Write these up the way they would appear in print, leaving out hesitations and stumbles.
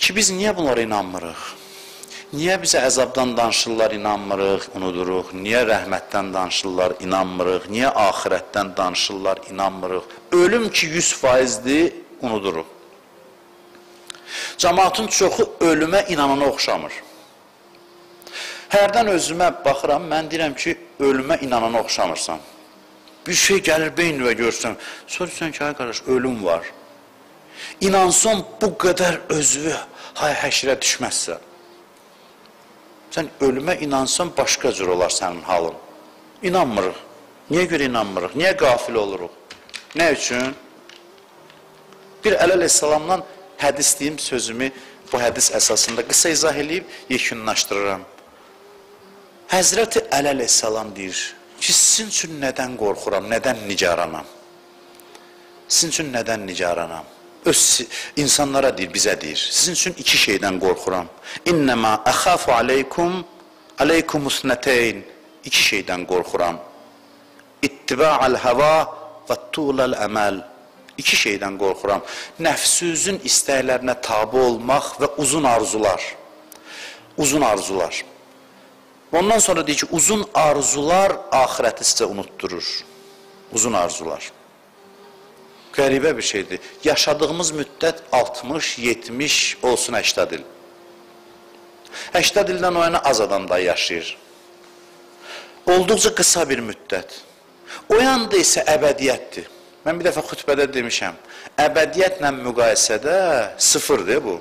Ki biz niyə bunlara inanmırıq? Niyə bizə əzabdan danışırlar, inanmırıq, unuduruq? Niyə rəhmətdən danışırlar, inanmırıq? Niyə axirətdən danışırlar, inanmırıq? Ölüm ki 100%-dir, unuduruq. Cəmaatın çoxu ölümə inanana oxşamır. Hərdən özümə baxıram, mən deyirəm ki, ölümə inanana oxşamırsam. Bir şey gəlir beynimə görsəm, soruşsan ki, ay qardaş, ölüm var. İnansan bu qədər özü həşirə düşməzsə. Sən ölümə inansan başqa cür olar sənin halın. İnanmırıq. Niyə görə inanmırıq? Niyə qafil oluruq? Nə üçün? Bir Əleyhissalamdan hədis deyim sözümü bu hədis əsasında qısa izah eləyib yekunlaşdırıram. Həzrəti Əleyhissalam deyir ki, sizin üçün nədən qorxuram, nədən nigaranam? Sizin üçün nədən nigaranam? Öz insanlara deyir, bizə deyir. Sizin üçün iki şeydən qorxuram. İnnəmə əxafu aleykum, aleykumusnəteyn. İki şeydən qorxuram. İttiba'l-həva və tuğləl-əməl. İki şeydən qorxuram. Nəfsüzün istəklərinə tabi olmaq və uzun arzular. Uzun arzular. Ondan sonra deyir ki, uzun arzular ahirəti sizə unutturur. Uzun arzular. Qəribə bir şeydir. Yaşadığımız müddət 60-70 olsun 80 il. 80 ildən o yana az adam da yaşayır. Olduqca qısa bir müddət. O yanda isə əbədiyyətdir. Mən bir dəfə xütbədə demişəm, əbədiyyətlə müqayisədə sıfırdır bu.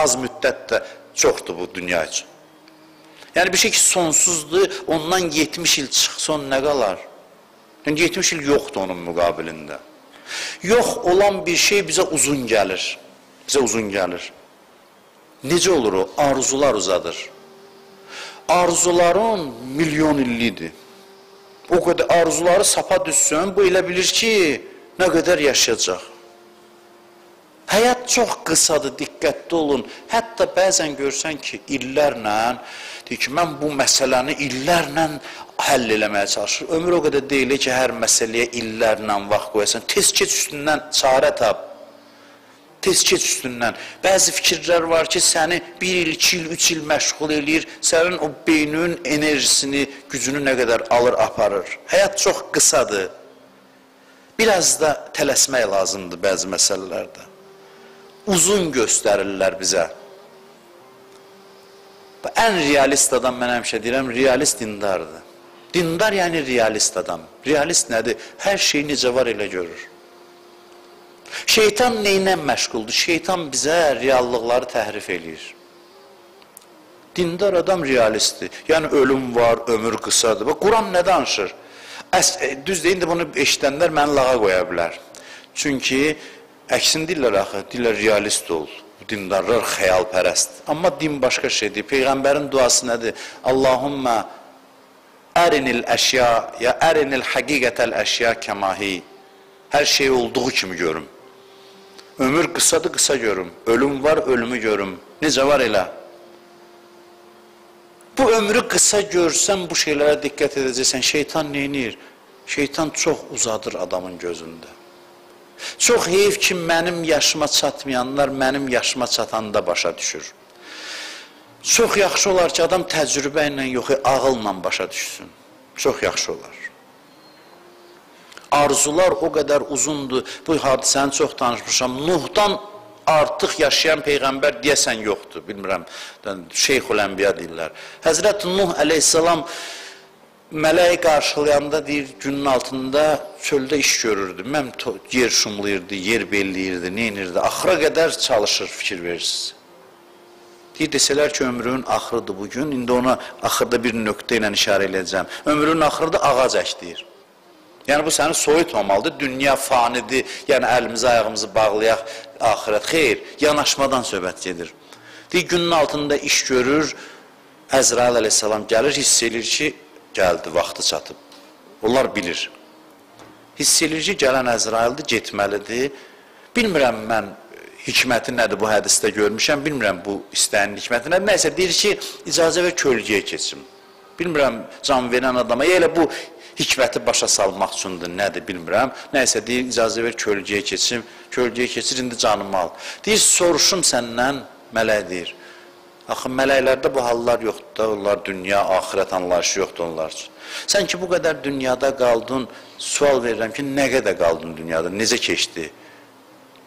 Az müddət də çoxdur bu dünya üçün. Yəni bir şey ki, sonsuzdur, ondan 70 il çıxsan nə qalar? 70 il yoxdur onun müqabilində. Yox olan bir şey bizə uzun gəlir. Bizə uzun gəlir. Necə olur o? Arzular uzadır. Arzuların milyon illidir. O qədər arzuları sapa düşsün, bu elə bilir ki, nə qədər yaşayacaq. Həyat çox qısadır, diqqətli olun. Hətta bəzən görsən ki, illərlə, deyir ki, mən bu məsələni illərlə həll eləməyə çalışır. Ömür o qədər deyil ki, hər məsələyə illərlə vaxt qoyasan. Tez keç üstündən çarə tap. Tez keç üstündən. Bəzi fikirlər var ki, səni 1 il, 2 il, 3 il məşğul eləyir. Sənin o beynin enerjisini, gücünü nə qədər alır, aparır. Həyat çox qısadır. Biraz da tələsmək lazımdır bəzi məsələlərdə. Uzun göstərirlər bizə. Ən realist adam, mən həmişə deyirəm, realist dindardır. Dindar yəni realist adam. Realist nədir? Hər şey necə var elə görür. Şeytan neynə məşğuldur? Şeytan bizə reallıqları təhrif eləyir. Dindar adam realistdir. Yəni ölüm var, ömür qısadır. Quran nə danışır? Düz deyəndə bunu eşidənlər məni lağa qoya bilər. Çünki əksini deyirlər axı, deyirlər realist ol, dindarlar xəyalpərəst. Amma din başqa şeydir. Peyğəmbərin duası nədir? Allahümmə ərinil əşya, ya ərinil həqiqətəl əşya kəmahi. Hər şey olduğu kimi görüm. Ömür qısadır, qısa görüm. Ölüm var, ölümü görüm. Necə var elə? Bu ömrü qısa görsən, bu şeylərə diqqət edəcəksən. Şeytan neynir? Şeytan çox uzadır adamın gözündə. Çox heyf ki, mənim yaşıma çatmayanlar mənim yaşıma çatanda başa düşür. Çox yaxşı olar ki, adam təcrübə ilə yox, ağılla başa düşsün. Çox yaxşı olar. Arzular o qədər uzundur. Bu hadisəni çox danışmışam. Nuhdan artıq yaşayan Peyğəmbər deyəsən yoxdur. Bilmirəm, Şeyxül Ənbiya deyirlər. Həzrət Nuh əleyhissalam mələyi qarşılayanda deyir, günün altında çöldə iş görürdü. Mən yer şumlayırdı, yer belliyirdi, neynirdi. Axıra qədər çalışır, fikir verirsiniz. Deyir, desələr ki, ömrünün axırıdır bugün. İndi ona axırda bir nöqtə ilə işarə eləyəcəm. Ömrünün axırıdır, ağac ək, deyir. Yəni, bu səni soyutmamalıdır. Dünya fanidir, yəni əlimizi, ayağımızı bağlayaq, axirət. Xeyr, yanaşmadan söhbət gedir. Deyir, günün altında iş görür, Əzrail əleyhissalam gəlir, hiss eləyir ki, gəldi, vaxtı çatıb. Onlar bilir. Hiss edir ki, gələn Əzraildir, getməlidir. Bilmirəm mən hikməti nədir bu hədisdə görmüşəm, bilmirəm bu istəyinin hikməti nədir. Nəysə, deyir ki, icazə və kölgəyə keçim. Bilmirəm, can verən adama, elə bu hikməti başa salmaq üçündür, nədir bilmirəm. Nəysə deyir, icazə ver kölgəyə keçim, kölgəyə keçir, indi canımı al. Deyir, soruşum səndən, mələk deyir. Axı mələklərdə bu hallar yoxdur da, onlar dünya, ahirət anlayışı yoxdur onlar üçün. Sən ki, bu qədər dünyada qaldın, sual verirəm ki, nə qədər qaldın dünyada, necə keçdi?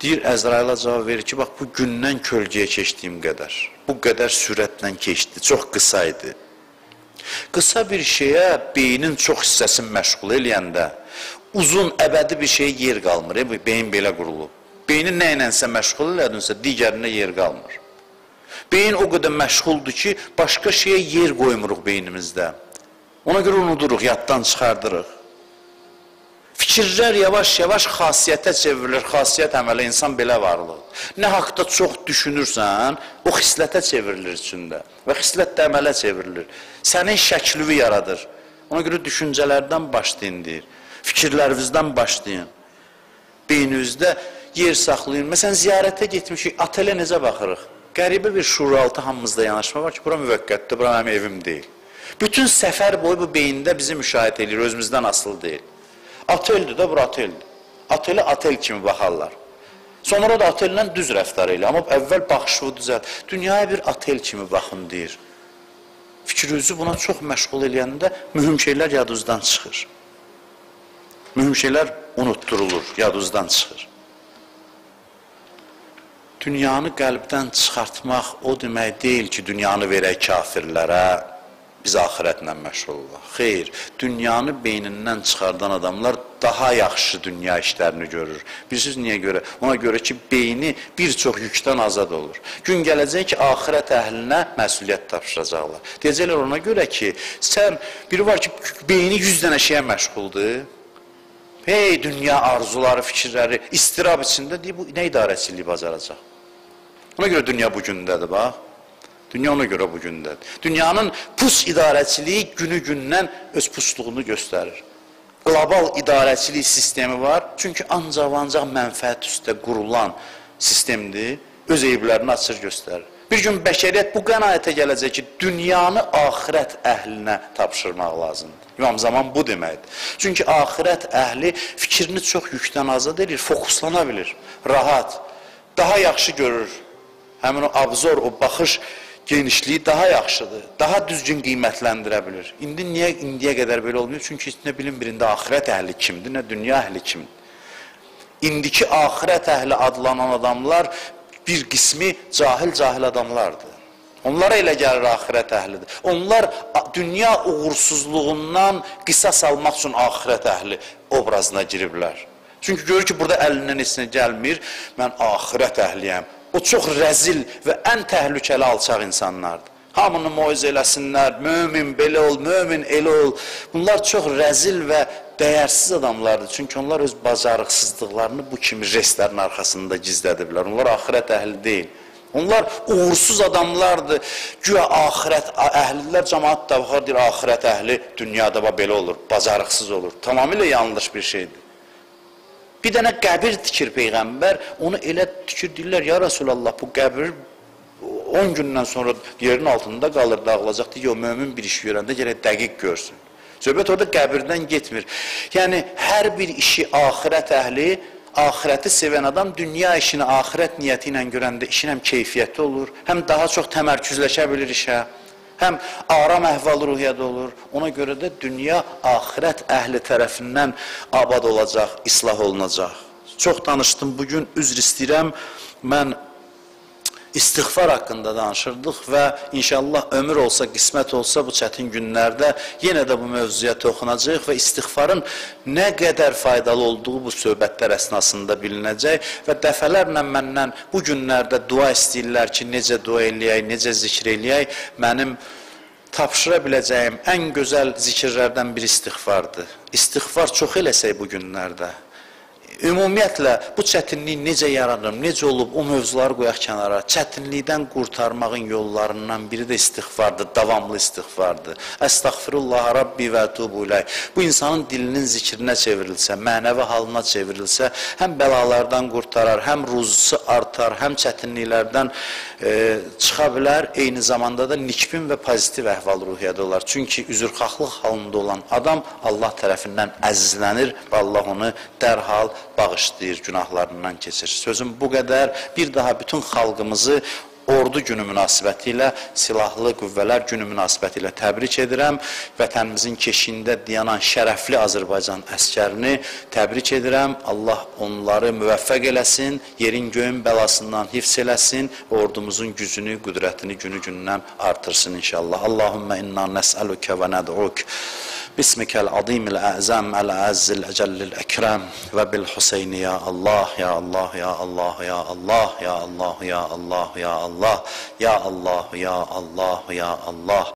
Deyir, Əzrail'a cavab verir ki, bax, bu gündən kölgəyə keçdiyim qədər, bu qədər sürətlə keçdi, çox qısa idi. Qısa bir şeyə beynin çox hissəsini məşğul eləyəndə, uzun, əbədi bir şeyə yer qalmır, beyin belə qurulub. Beynin nə ilənsə məşğul elədinsə, digərinə yer qalmır. Beyin o qədər məşğuldur ki, başqa şeyə yer qoymuruq beynimizdə. Ona görə unuduruq, yaddan çıxardırıq. Fikirlər yavaş-yavaş xasiyyətə çevrilir. Xasiyyət əmələ insan belə varlıqdır. Nə haqda çox düşünürsən, o xislətə çevrilir içində. Və xislət də əmələ çevrilir. Sənin şəklüvü yaradır. Ona görə düşüncələrdən başlayın, deyir. Fikirlərinizdən başlayın. Beyninizdə yer saxlayın. Məsələn, ziyarətə getmişik, otelə necə baxırıq? Qəribə bir şuuraltı hamımızda yanaşma var ki, bura müvəqqətdir, bura mənim evim deyil. Bütün səfər boyu bu beyində bizi müşahidə edir, özümüzdən asılı deyil. Oteldir də, bura oteldir. Oteli otel kimi baxarlar. Sonra da otellə düz rəftar elə, amma əvvəl baxışı düzəlt. Dünyaya bir otel kimi baxın, deyir. Fikrinizi buna çox məşğul eləyəndə mühüm şeylər yadınızdan çıxır. Mühüm şeylər unutdurulur, yadınızdan çıxır. Dünyanı qəlbdən çıxartmaq o demək deyil ki, dünyanı verək kafirlərə, biz ahirətlə məşğul olaq. Xeyr, dünyanı beynindən çıxardan adamlar daha yaxşı dünya işlərini görür. Bilirsiniz niyə görə? Ona görə ki, beyni bir çox yükdən azad olur. Gün gələcək ki, ahirət əhlinə məsuliyyət tapışacaqlar. Deyəcəklər ona görə ki, sən, biri var ki, beyni 100 dənə şeyə məşğuldur. Hey, dünya arzuları, fikirləri, istirab içində deyib, bu nə idarəçiliyi bacaracaq? Ona görə dünya bugündədir, bax. Dünya ona görə bugündədir. Dünyanın pus idarəçiliyi günü-gündən öz pusluğunu göstərir. Qlobal idarəçilik sistemi var, çünki ancaq mənfəət üstə qurulan sistemdir, öz eyblərini açır göstərir. Bir gün bəşəriyyət bu qənaətə gələcək ki, dünyanı ahirət əhlinə tapışırmaq lazımdır. İmam Zaman bu deməkdir. Çünki ahirət əhli fikrini çox yükdən azad edir, fokuslana bilir, rahat, daha yaxşı görür. Həmin o abzor, o baxış genişliyi daha yaxşıdır, daha düzgün qiymətləndirə bilir. İndi niyə indiyə qədər belə olmuyor? Çünki nə bilim birində ahirət əhli kimdir, nə dünya əhli kimdir. İndiki ahirət əhli adlanan adamlar bir qismi cahil adamlardır. Onlara elə gəlir ahirət əhlidir. Onlar dünya uğursuzluğundan qisas almaq üçün ahirət əhli obrazına giriblər. Çünki görür ki, burada əlindən heç nə gəlmir, mən ahirət əhliyəm. O çox rəzil və ən təhlükəli alçaq insanlardır. Hamını moizə eləsinlər, mömin belə ol, mömin elə ol. Bunlar çox rəzil və dəyərsiz adamlardır. Çünki onlar öz bacarıqsızlıqlarını bu kimi jestlərin arxasında gizlədiblər. Onlar ahirət əhli deyil. Onlar uğursuz adamlardır. Güya ahirət əhlilər cəmaat da baxar, deyir, ahirət əhli dünyada belə olur, bacarıqsız olur. Tamamilə yanlış bir şeydir. Bir dənə qəbir tikir Peyğəmbər, onu elə tikir, deyirlər, ya Rasulallah, bu qəbir 10 gündən sonra yerin altında qalır, dağılacaq, deyir, o mömin bir iş görəndə gələk dəqiq görsün. Söhbət orada qəbirdən getmir. Yəni, hər bir işi ahirət əhli, ahirəti sevən adam dünya işini ahirət niyyəti ilə görəndə işin həm keyfiyyətli olur, həm daha çox təmərküzləşə bilir işə, həm aram əhval ruhiyyədə olur. Ona görə də dünya ahirət əhli tərəfindən abad olacaq, islah olunacaq. Çox danışdım, bugün üzr istəyirəm, mən İstiğfar haqqında danışırdıq və inşallah ömür olsa, qismət olsa bu çətin günlərdə yenə də bu mövzuya toxunacaq və istiğfarın nə qədər faydalı olduğu bu söhbətlər əsnasında bilinəcək və dəfələrlə məndən bu günlərdə dua istəyirlər ki, necə dua eləyək, necə zikr eləyək, mənim tapşıra biləcəyim ən gözəl zikirlərdən bir istiğfardır. İstiğfar çox eləsək bu günlərdə. ümumiyyətlə bu çətinlik necə yaranır, necə olub, o mövzuları qoyaq kənara. Çətinlikdən qurtarmağın yollarından biri də istiğfardır, davamlı istiğfardır. Əstəğfirullah Rabbi və tubu ilə. Bu insanın dilinin zikrinə çevrilsə, mənəvi halına çevrilsə, həm bəlalardan qurtarar, həm ruzusu artar, həm çətinliklərdən çıxa bilər, eyni zamanda da nikbin və pozitiv əhval ruhiyyədə olar. Çünki üzrxahlıq halında olan adam Allah tərəfindən əzizlənir və Allah onu dərhal bağışlayır, günahlarından keçir. Sözüm bu qədər. Bir daha bütün xalqımızı Ordu günü münasibəti ilə, Silahlı Qüvvələr günü münasibəti ilə təbrik edirəm. Vətənimizin keşiyində dayanan şərəfli Azərbaycan əskərini təbrik edirəm. Allah onları müvəffəq eləsin, yerin göyün bəlasından hifz eləsin, ordumuzun gücünü, qüdrətini günü-gündən artırsın inşallah. Allahümmə inna nəsəlükə və nəd'uk. بسمك العظيم الأعزام العز الأجل الأكرم وبالحسين يا الله يا الله يا الله يا الله يا الله يا الله يا الله يا الله يا الله يا الله